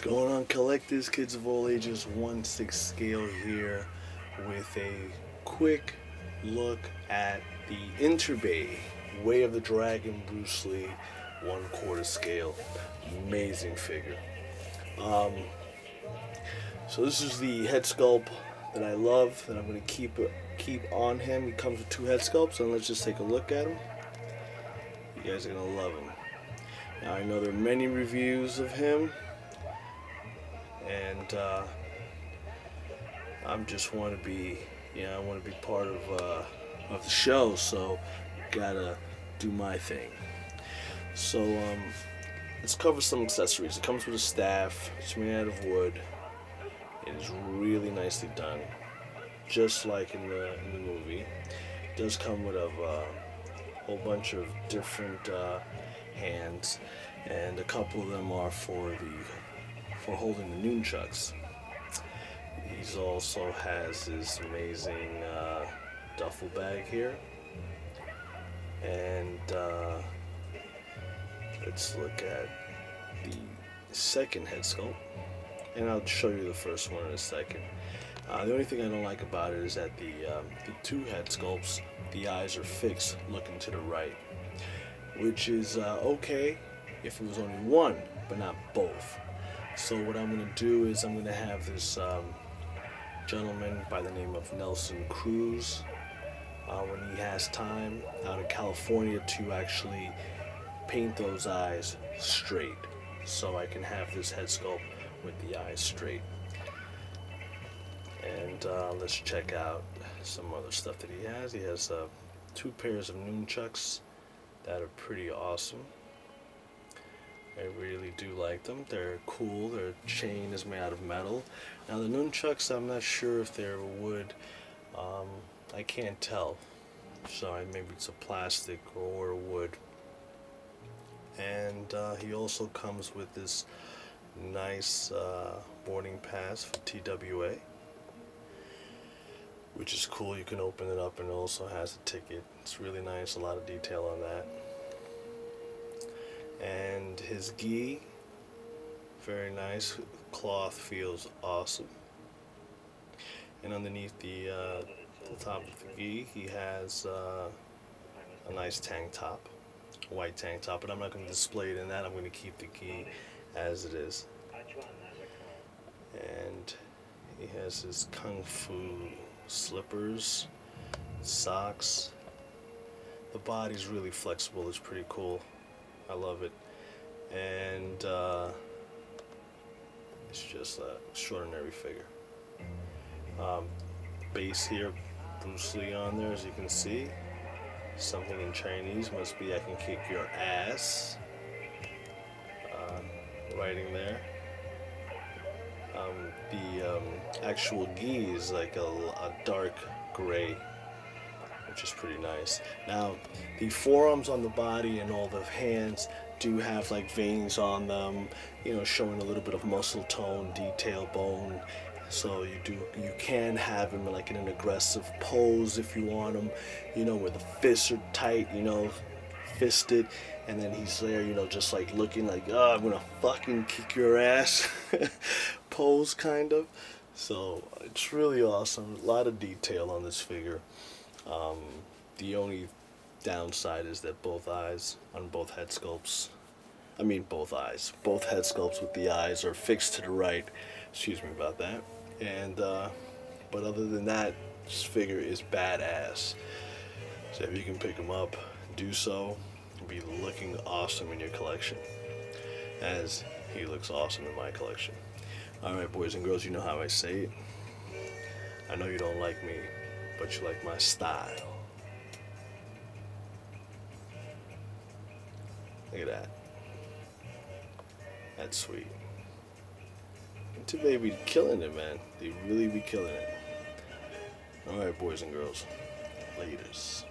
What's going on, collectors, kids of all ages? 1/6 scale here with a quick look at the Interbay Way of the Dragon Bruce Lee 1/4 scale. Amazing figure. So this is the head sculpt that I love, that I'm going to keep on him. He comes with two head sculpts, and let's just take a look at him. You guys are going to love him. Now, I know there are many reviews of him, and I'm just want to be, I want to be part of the show, so gotta do my thing. So let's cover some accessories. It comes with a staff. It's made out of wood. It is really nicely done, just like in the movie. It does come with a whole bunch of different hands, and a couple of them are for holding the nunchucks. He also has this amazing duffel bag here, and let's look at the second head sculpt, and I'll show you the first one in a second. The only thing I don't like about it is that the two head sculpts, the eyes are fixed looking to the right, which is okay if it was only one, but not both. So what I'm going to do is I'm going to have this gentleman by the name of Nelson Cruz, when he has time, out of California, to actually paint those eyes straight, so I can have this head sculpt with the eyes straight. And let's check out some other stuff that he has. He has two pairs of nunchucks that are pretty awesome. I really do like them. They're cool. Their chain is made out of metal. Now the nunchucks, I'm not sure if they're wood. I can't tell. So maybe it's a plastic or wood. And he also comes with this nice boarding pass for TWA, which is cool. You can open it up, and it also has a ticket. It's really nice. A lot of detail on that. And his gi, very nice. Cloth feels awesome. And underneath the top of the gi, he has a nice tank top, a white tank top. But I'm not going to display it in that. I'm going to keep the gi as it is. And he has his kung fu slippers, socks. The body's really flexible. It's pretty cool. I love it. And it's just an extraordinary figure. Base here, Bruce Lee on there, as you can see. Something in Chinese, must be I can kick your ass. Writing there. The actual gi is like a dark gray, which is pretty nice. Now, the forearms on the body and all the hands do have like veins on them, showing a little bit of muscle tone, detail, bone. So you can have him like in an aggressive pose if you want him, where the fists are tight, fisted, and then he's there, just like looking like, oh, I'm gonna fucking kick your ass pose, kind of. So it's really awesome. A lot of detail on this figure. The only downside is that both head sculpts with the eyes are fixed to the right. Excuse me about that. And but other than that, this figure is badass. So if you can pick him up, do so. He'll be looking awesome in your collection, as he looks awesome in my collection. All right, boys and girls, you know how I say it. I know you don't like me, but you like my style. Look at that. That's sweet. Interbay be killing it, man. They really be killing it. Alright, boys and girls. Laters.